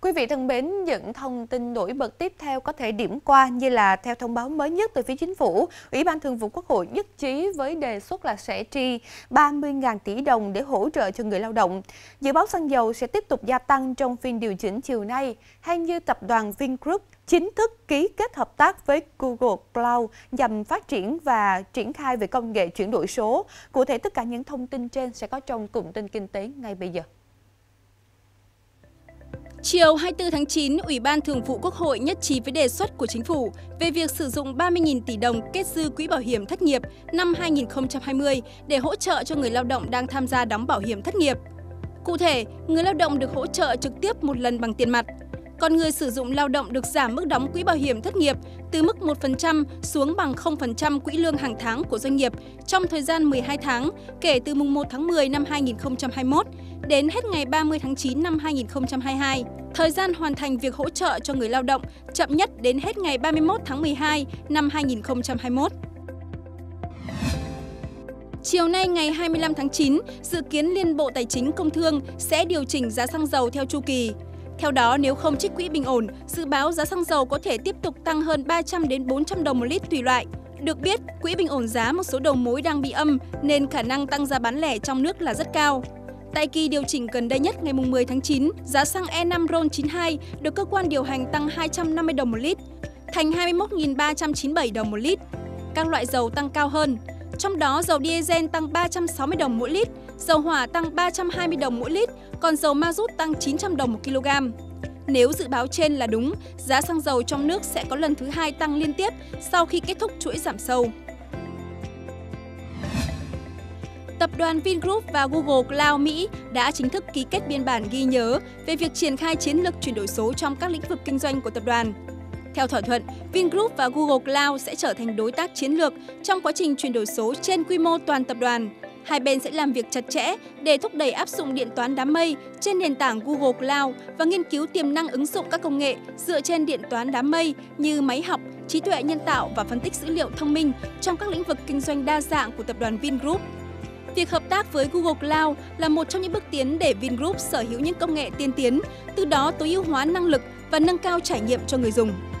Quý vị thân mến, những thông tin nổi bật tiếp theo có thể điểm qua như là theo thông báo mới nhất từ phía Chính phủ, Ủy ban Thường vụ Quốc hội nhất trí với đề xuất là sẽ chi 30.000 tỷ đồng để hỗ trợ cho người lao động. Dự báo xăng dầu sẽ tiếp tục gia tăng trong phiên điều chỉnh chiều nay, hay như tập đoàn Vingroup chính thức ký kết hợp tác với Google Cloud nhằm phát triển và triển khai về công nghệ chuyển đổi số. Cụ thể tất cả những thông tin trên sẽ có trong cụm tin kinh tế ngay bây giờ. Chiều 24 tháng 9, Ủy ban Thường vụ Quốc hội nhất trí với đề xuất của Chính phủ về việc sử dụng 30.000 tỷ đồng kết dư quỹ bảo hiểm thất nghiệp năm 2020 để hỗ trợ cho người lao động đang tham gia đóng bảo hiểm thất nghiệp. Cụ thể, người lao động được hỗ trợ trực tiếp một lần bằng tiền mặt, còn người sử dụng lao động được giảm mức đóng quỹ bảo hiểm thất nghiệp từ mức 1% xuống bằng 0% quỹ lương hàng tháng của doanh nghiệp trong thời gian 12 tháng kể từ mùng 1 tháng 10 năm 2021 đến hết ngày 30 tháng 9 năm 2022. Thời gian hoàn thành việc hỗ trợ cho người lao động chậm nhất đến hết ngày 31 tháng 12 năm 2021. Chiều nay ngày 25 tháng 9, dự kiến Liên Bộ Tài chính Công Thương sẽ điều chỉnh giá xăng dầu theo chu kỳ. Theo đó, nếu không trích quỹ bình ổn, dự báo giá xăng dầu có thể tiếp tục tăng hơn 300 đến 400 đồng một lít tùy loại. Được biết, quỹ bình ổn giá một số đầu mối đang bị âm nên khả năng tăng giá bán lẻ trong nước là rất cao. Tại kỳ điều chỉnh gần đây nhất ngày 10 tháng 9, giá xăng E5 RON92 được cơ quan điều hành tăng 250 đồng một lít, thành 21.397 đồng một lít. Các loại dầu tăng cao hơn, trong đó dầu diesel tăng 360 đồng mỗi lít, dầu hỏa tăng 320 đồng mỗi lít, còn dầu mazut tăng 900 đồng một kg. Nếu dự báo trên là đúng, giá xăng dầu trong nước sẽ có lần thứ hai tăng liên tiếp sau khi kết thúc chuỗi giảm sâu. Tập đoàn Vingroup và Google Cloud Mỹ đã chính thức ký kết biên bản ghi nhớ về việc triển khai chiến lược chuyển đổi số trong các lĩnh vực kinh doanh của tập đoàn. Theo thỏa thuận, Vingroup và Google Cloud sẽ trở thành đối tác chiến lược trong quá trình chuyển đổi số trên quy mô toàn tập đoàn. Hai bên sẽ làm việc chặt chẽ để thúc đẩy áp dụng điện toán đám mây trên nền tảng Google Cloud và nghiên cứu tiềm năng ứng dụng các công nghệ dựa trên điện toán đám mây như máy học, trí tuệ nhân tạo và phân tích dữ liệu thông minh trong các lĩnh vực kinh doanh đa dạng của tập đoàn Vingroup. Việc hợp tác với Google Cloud là một trong những bước tiến để Vingroup sở hữu những công nghệ tiên tiến, từ đó tối ưu hóa năng lực và nâng cao trải nghiệm cho người dùng.